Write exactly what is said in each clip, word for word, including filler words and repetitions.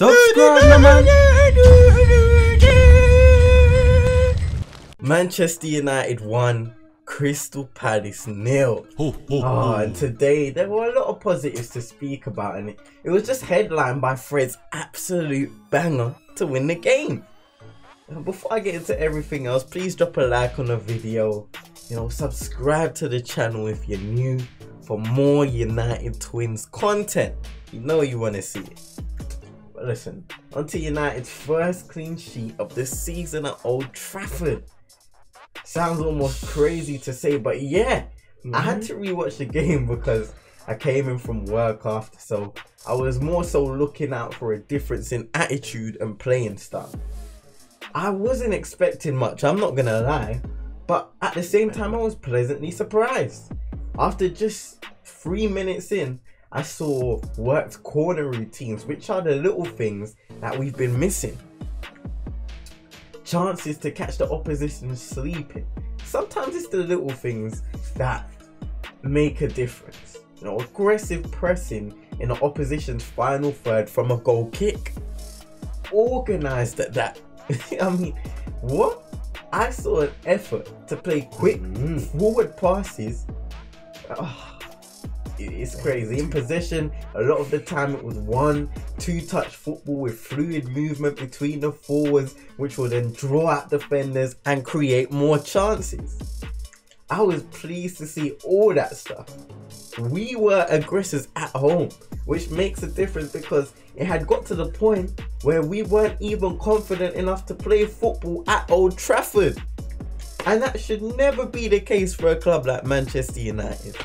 Subscribe, man. Manchester United won, Crystal Palace nil. Oh, oh, oh, and today there were a lot of positives to speak about, and it, it was just headlined by Fred's absolute banger to win the game. Now, before I get into everything else, please drop a like on the video. You know, subscribe to the channel if you're new for more United Twins content. You know you want to see it. But listen, on to United's first clean sheet of the season at Old Trafford. Sounds almost crazy to say, but yeah, mm-hmm. I had to rewatch the game because I came in from work after, so I was more so looking out for a difference in attitude and playing style. I wasn't expecting much, I'm not gonna lie, but at the same time I was pleasantly surprised. After just three minutes in, I saw worked corner routines, which are the little things that we've been missing. Chances to catch the opposition sleeping. Sometimes it's the little things that make a difference. You know, aggressive pressing in the opposition's final third from a goal kick. Organised at that. I mean, what? I saw an effort to play quick mm. forward passes. Oh, it's crazy. In possession, a lot of the time it was one, two touch football with fluid movement between the forwards, which will then draw out defenders and create more chances. I was pleased to see all that stuff. We were aggressors at home, which makes a difference because it had got to the point where we weren't even confident enough to play football at Old Trafford. And that should never be the case for a club like Manchester United.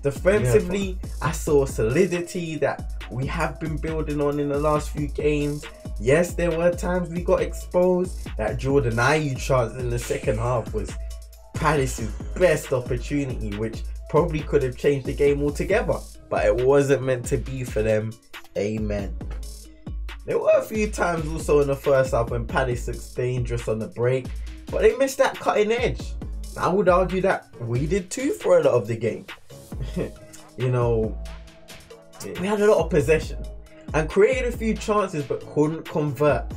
Defensively, yeah, I saw solidity that we have been building on in the last few games. Yes, there were times we got exposed. That Jordan Ayew chance in the second half was Palace's best opportunity, which probably could have changed the game altogether. But it wasn't meant to be for them. Amen. There were a few times also in the first half when Palace looked dangerous on the break, but they missed that cutting edge. I would argue that we did too for a lot of the game. You know, we had a lot of possession and created a few chances but couldn't convert.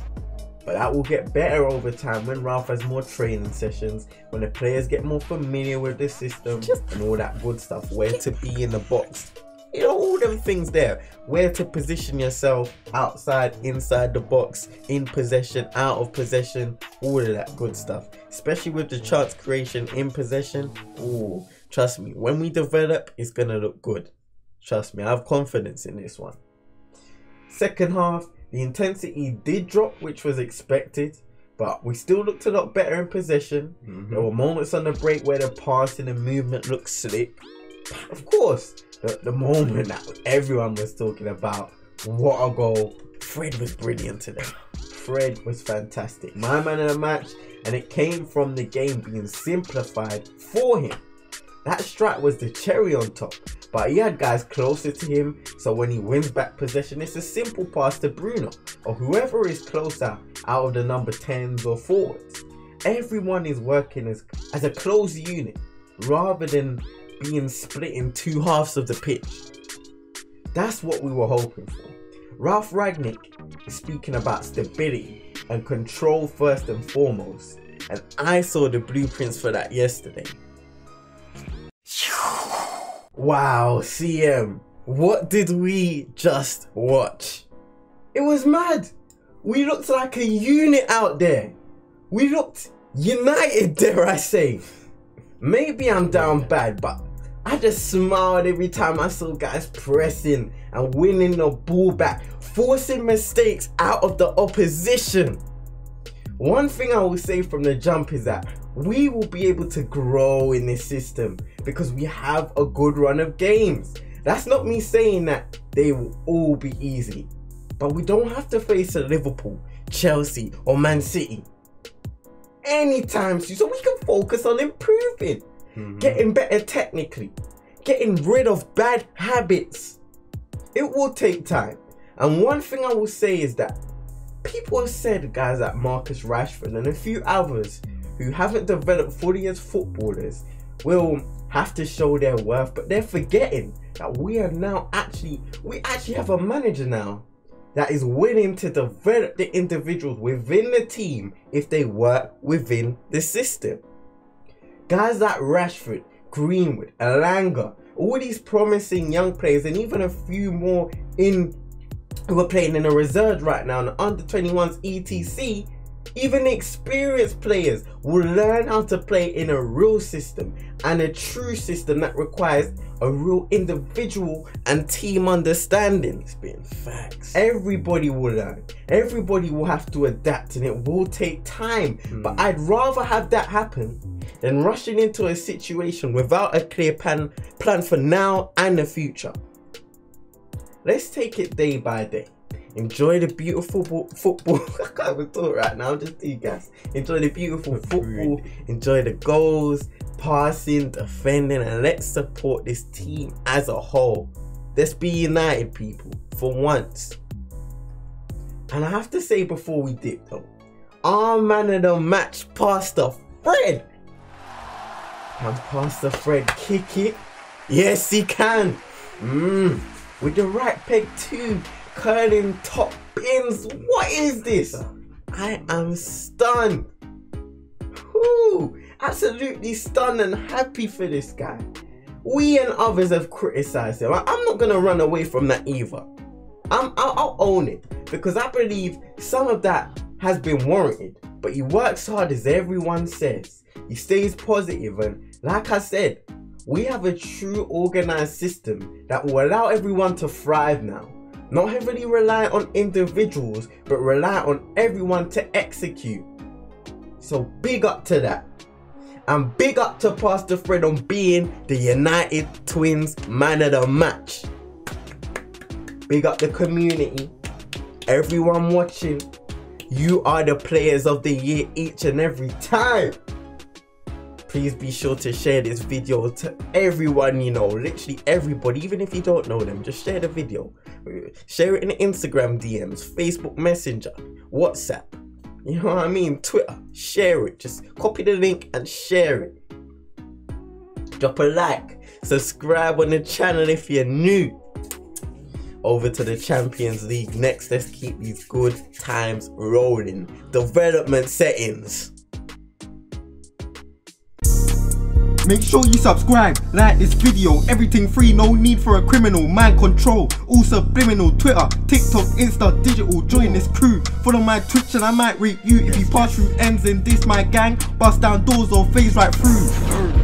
But that will get better over time when Ralph has more training sessions, when the players get more familiar with the system and all that good stuff. Where to be in the box, you know, all them things there. Where to position yourself outside, inside the box, in possession, out of possession, all of that good stuff. Especially with the chance creation in possession. Ooh. Trust me, when we develop, it's going to look good. Trust me, I have confidence in this one. Second half, the intensity did drop, which was expected, but we still looked a lot better in possession. Mm-hmm. There were moments on the break where the passing and movement looked slick. Of course, the, the moment that everyone was talking about, what a goal. Fred was brilliant today. Fred was fantastic. My man of the match, and it came from the game being simplified for him. That strike was the cherry on top, but he had guys closer to him, so when he wins back possession, it's a simple pass to Bruno, or whoever is closer out of the number tens or forwards. Everyone is working as, as a closed unit, rather than being split in two halves of the pitch. That's what we were hoping for. Ralph Ragnick is speaking about stability and control first and foremost, and I saw the blueprints for that yesterday. Wow, C M, what did we just watch? It was mad. We looked like a unit out there. We looked united, dare I say. Maybe I'm down bad, but I just smiled every time I saw guys pressing and winning the ball back, forcing mistakes out of the opposition. One thing I will say from the jump is that we will be able to grow in this system because we have a good run of games. That's not me saying that they will all be easy, but we don't have to face a Liverpool, Chelsea or Man City anytime soon, so we can focus on improving, mm-hmm. getting better technically, getting rid of bad habits. It will take time. And one thing I will say is that people have said guys like Marcus Rashford and a few others who haven't developed fully as footballers will have to show their worth, but they're forgetting that we are now actually, we actually have a manager now that is willing to develop the individuals within the team if they work within the system. Guys like Rashford, Greenwood, Elanga, all these promising young players, and even a few more in who are playing in the reserves right now, the under twenty-ones, et cetera. Even experienced players will learn how to play in a real system, and a true system that requires a real individual and team understanding. It's been facts. Everybody will learn. Everybody will have to adapt, and it will take time. Mm. But I'd rather have that happen than rushing into a situation without a clear plan, plan for now and the future. Let's take it day by day. Enjoy the beautiful football. I can't even talk right now, I'm just too gassed. Enjoy the beautiful football. Enjoy the goals, passing, defending, and let's support this team as a whole. Let's be united, people, for once. And I have to say before we dip though, our man of the match, Pastor Fred. Can Pastor Fred kick it? Yes, he can. Mm. With the right peg too. Curling top bins. What is this? I am stunned. Whoo, absolutely stunned and happy for this guy. We and others have criticised him. I'm not gonna run away from that either. I'm, I'll, I'll own it, because I believe some of that has been warranted. But he works hard, as everyone says. He stays positive, and like I said, we have a true organised system that will allow everyone to thrive now. Not heavily rely on individuals, but rely on everyone to execute. So big up to that. And big up to Pastor Fred on being the United Twins man of the match. Big up the community. Everyone watching. You are the players of the year each and every time. Please be sure to share this video to everyone you know. Literally everybody. Even if you don't know them, just share the video. Share it in Instagram D Ms, Facebook Messenger, WhatsApp, you know what I mean, Twitter. Share it, just copy the link and share it. Drop a like, subscribe on the channel if you're new. Over to the Champions League next. Let's keep these good times rolling. Development settings. Make sure you subscribe, like this video, everything free, no need for a criminal, mind control, all subliminal, Twitter, TikTok, Insta, digital, join this crew, follow my Twitch and I might rate you, if you pass through ends in this my gang, bust down doors or phase right through.